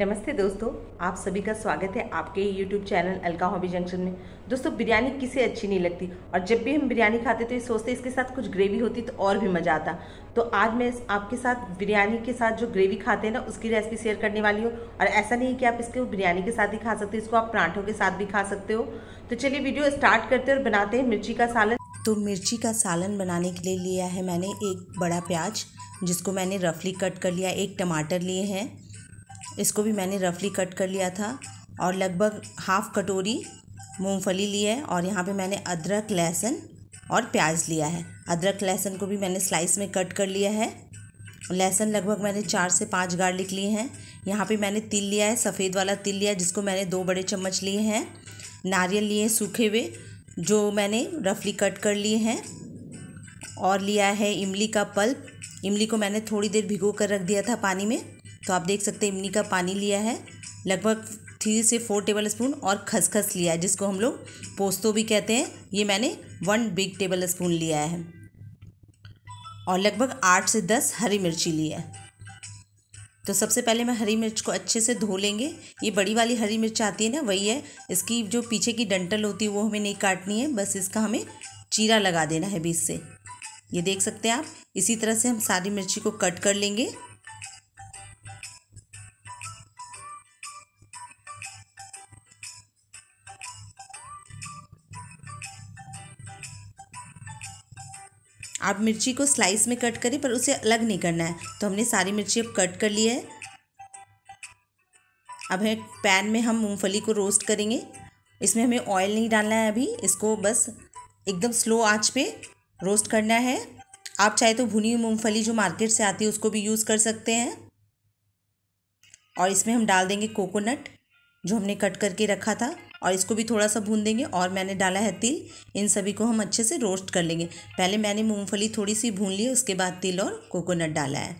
नमस्ते दोस्तों, आप सभी का स्वागत है आपके YouTube channel Alka hobby junction में। दोस्तों, बिरयानी किसे अच्छी नहीं लगती, और जब भी हम बिरयानी खाते तो ये सोचते इसके साथ कुछ ग्रेवी होती तो और भी मज़ा आता। तो आज मैं आपके साथ बिरयानी के साथ जो ग्रेवी खाते हैं ना, उसकी रेसिपी शेयर करने वाली हूँ। और ऐसा नहीं कि आप इसको बिरयानी के साथ ही खा सकते हो, इसको आप पराठों के साथ भी खा सकते हो। तो चलिए वीडियो स्टार्ट करते हैं और बनाते हैं मिर्ची का सालन। तो मिर्ची का सालन बनाने के लिए लिया है मैंने एक बड़ा प्याज, जिसको मैंने रफली कट कर लिया। एक टमाटर लिए हैं, इसको भी मैंने रफली कट कर लिया था। और लगभग हाफ कटोरी मूंगफली ली है। और यहाँ पे मैंने अदरक, लहसुन और प्याज लिया है। अदरक लहसुन को भी मैंने स्लाइस में कट कर लिया है। लहसुन लगभग मैंने 4 से 5 गार्लिक लिए हैं। यहाँ पे मैंने तिल लिया है, सफ़ेद वाला तिल लिया है, जिसको मैंने 2 बड़े चम्मच लिए हैं। नारियल लिए सूखे हुए, जो मैंने रफली कट कर लिए हैं। और लिया है इमली का पल्प। इमली को मैंने थोड़ी देर भिगो कर रख दिया था पानी में, तो आप देख सकते हैं इमली का पानी लिया है लगभग 3 से 4 टेबल स्पून। और खसखस लिया है, जिसको हम लोग पोस्तो भी कहते हैं, ये मैंने 1 बिग टेबल स्पून लिया है। और लगभग 8 से 10 हरी मिर्ची ली है। तो सबसे पहले मैं हरी मिर्च को अच्छे से धो लेंगे। ये बड़ी वाली हरी मिर्च आती है ना, वही है। इसकी जो पीछे की डंठल होती है वो हमें नहीं काटनी है, बस इसका हमें चीरा लगा देना है बीच से। ये देख सकते हैं आप। इसी तरह से हम सारी मिर्ची को कट कर लेंगे। आप मिर्ची को स्लाइस में कट करें, पर उसे अलग नहीं करना है। तो हमने सारी मिर्ची अब कट कर ली है। अब है पैन में हम मूंगफली को रोस्ट करेंगे। इसमें हमें ऑयल नहीं डालना है अभी, इसको बस एकदम स्लो आंच पे रोस्ट करना है। आप चाहे तो भुनी हुई मूंगफली जो मार्केट से आती है उसको भी यूज़ कर सकते हैं। और इसमें हम डाल देंगे कोकोनट, जो हमने कट करके रखा था, और इसको भी थोड़ा सा भून देंगे। और मैंने डाला है तिल। इन सभी को हम अच्छे से रोस्ट कर लेंगे। पहले मैंने मूंगफली थोड़ी सी भून ली, उसके बाद तिल और कोकोनट डाला है।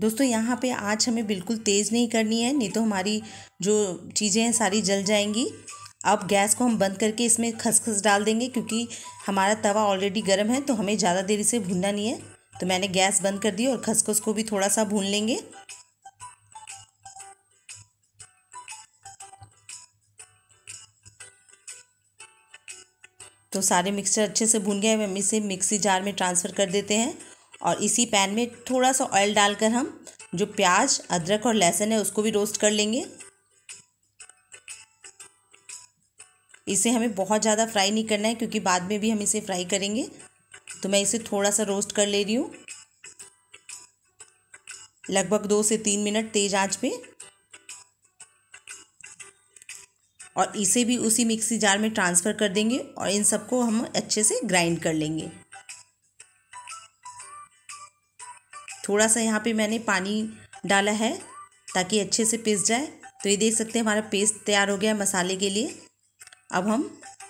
दोस्तों, यहाँ पे आँच हमें बिल्कुल तेज़ नहीं करनी है, नहीं तो हमारी जो चीज़ें हैं सारी जल जाएंगी। अब गैस को हम बंद करके इसमें खसखस डाल देंगे, क्योंकि हमारा तवा ऑलरेडी गर्म है, तो हमें ज़्यादा देर इसे भूनना नहीं है। तो मैंने गैस बंद कर दी और खसखस को भी थोड़ा सा भून लेंगे। तो सारे मिक्सचर अच्छे से भून गए। हम इसे मिक्सी जार में ट्रांसफ़र कर देते हैं। और इसी पैन में थोड़ा सा ऑयल डालकर हम जो प्याज, अदरक और लहसुन है उसको भी रोस्ट कर लेंगे। इसे हमें बहुत ज़्यादा फ्राई नहीं करना है, क्योंकि बाद में भी हम इसे फ्राई करेंगे। तो मैं इसे थोड़ा सा रोस्ट कर ले रही हूँ, लगभग 2 से 3 मिनट तेज़ आंच पे। और इसे भी उसी मिक्सी जार में ट्रांसफ़र कर देंगे। और इन सबको हम अच्छे से ग्राइंड कर लेंगे। थोड़ा सा यहाँ पे मैंने पानी डाला है ताकि अच्छे से पिस जाए। तो ये देख सकते हैं हमारा पेस्ट तैयार हो गया है मसाले के लिए। अब हम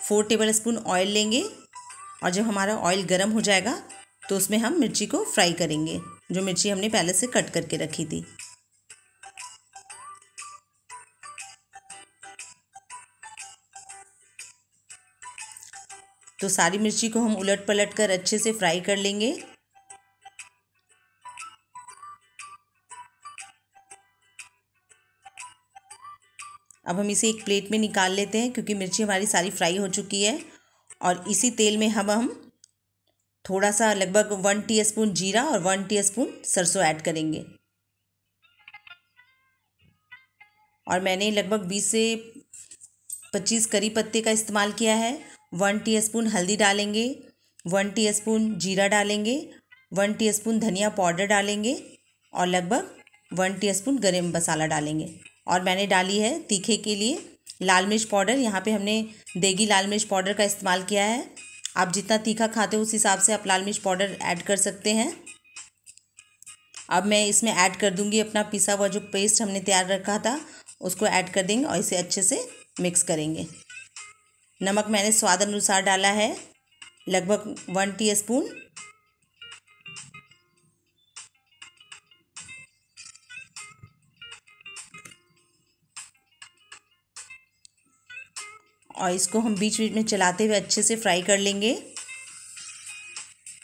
4 टेबल स्पून ऑयल लेंगे, और जब हमारा ऑयल गर्म हो जाएगा तो उसमें हम मिर्ची को फ्राई करेंगे, जो मिर्ची हमने पहले से कट करके रखी थी। तो सारी मिर्ची को हम उलट पलट कर अच्छे से फ्राई कर लेंगे। अब हम इसे एक प्लेट में निकाल लेते हैं, क्योंकि मिर्ची हमारी सारी फ्राई हो चुकी है। और इसी तेल में हम थोड़ा सा लगभग 1 टीस्पून जीरा और 1 टीस्पून सरसों ऐड करेंगे। और मैंने लगभग 20 से 25 करी पत्ते का इस्तेमाल किया है। 1 टीस्पून हल्दी डालेंगे, 1 टीस्पून जीरा डालेंगे, 1 टीस्पून धनिया पाउडर डालेंगे, और लगभग 1 टीस्पून गरम मसाला डालेंगे। और मैंने डाली है तीखे के लिए लाल मिर्च पाउडर। यहाँ पे हमने देगी लाल मिर्च पाउडर का इस्तेमाल किया है। आप जितना तीखा खाते हो उस हिसाब से आप लाल मिर्च पाउडर ऐड कर सकते हैं। अब मैं इसमें ऐड कर दूँगी अपना पिसा हुआ जो पेस्ट हमने तैयार रखा था, उसको ऐड कर देंगे। और इसे अच्छे से मिक्स करेंगे। नमक मैंने स्वाद अनुसार डाला है, लगभग 1 टीस्पून। और इसको हम बीच बीच में चलाते हुए अच्छे से फ्राई कर लेंगे।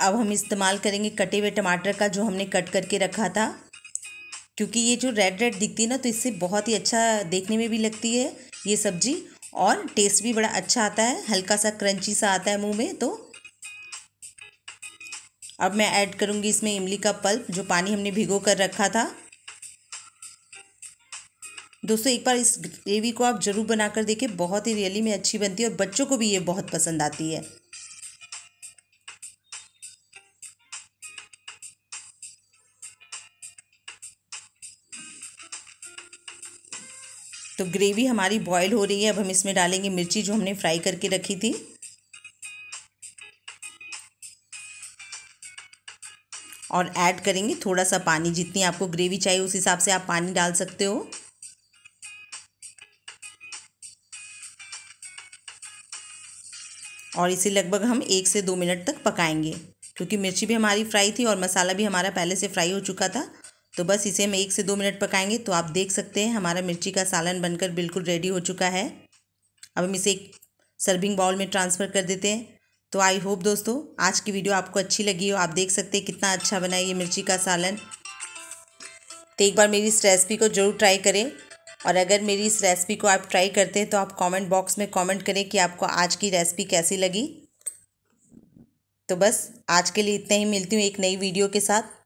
अब हम इस्तेमाल करेंगे कटे हुए टमाटर का जो हमने कट करके रखा था, क्योंकि ये जो रेड रेड दिखती है ना, तो इससे बहुत ही अच्छा देखने में भी लगती है ये सब्ज़ी और टेस्ट भी बड़ा अच्छा आता है, हल्का सा क्रंची सा आता है मुंह में। तो अब मैं ऐड करूँगी इसमें इमली का पल्प जो पानी हमने भिगो कर रखा था। दोस्तों एक बार इस ग्रेवी को आप ज़रूर बनाकर देखें, बहुत ही रियली में अच्छी बनती है और बच्चों को भी ये बहुत पसंद आती है। तो ग्रेवी हमारी बॉईल हो रही है। अब हम इसमें डालेंगे मिर्ची जो हमने फ्राई करके रखी थी, और ऐड करेंगे थोड़ा सा पानी। जितनी आपको ग्रेवी चाहिए उस हिसाब से आप पानी डाल सकते हो। और इसे लगभग हम 1 से 2 मिनट तक पकाएंगे, क्योंकि मिर्ची भी हमारी फ्राई थी और मसाला भी हमारा पहले से फ्राई हो चुका था। तो बस इसे हम 1 से 2 मिनट पकाएंगे। तो आप देख सकते हैं हमारा मिर्ची का सालन बनकर बिल्कुल रेडी हो चुका है। अब हम इसे एक सर्विंग बाउल में ट्रांसफ़र कर देते हैं। तो आई होप दोस्तों आज की वीडियो आपको अच्छी लगी हो। आप देख सकते हैं कितना अच्छा बना ये मिर्ची का सालन। तो एक बार मेरी इस रेसिपी को ज़रूर ट्राई करें, और अगर मेरी इस रेसिपी को आप ट्राई करते हैं तो आप कमेंट बॉक्स में कमेंट करें कि आपको आज की रेसिपी कैसी लगी। तो बस आज के लिए इतना ही, मिलती हूँ एक नई वीडियो के साथ।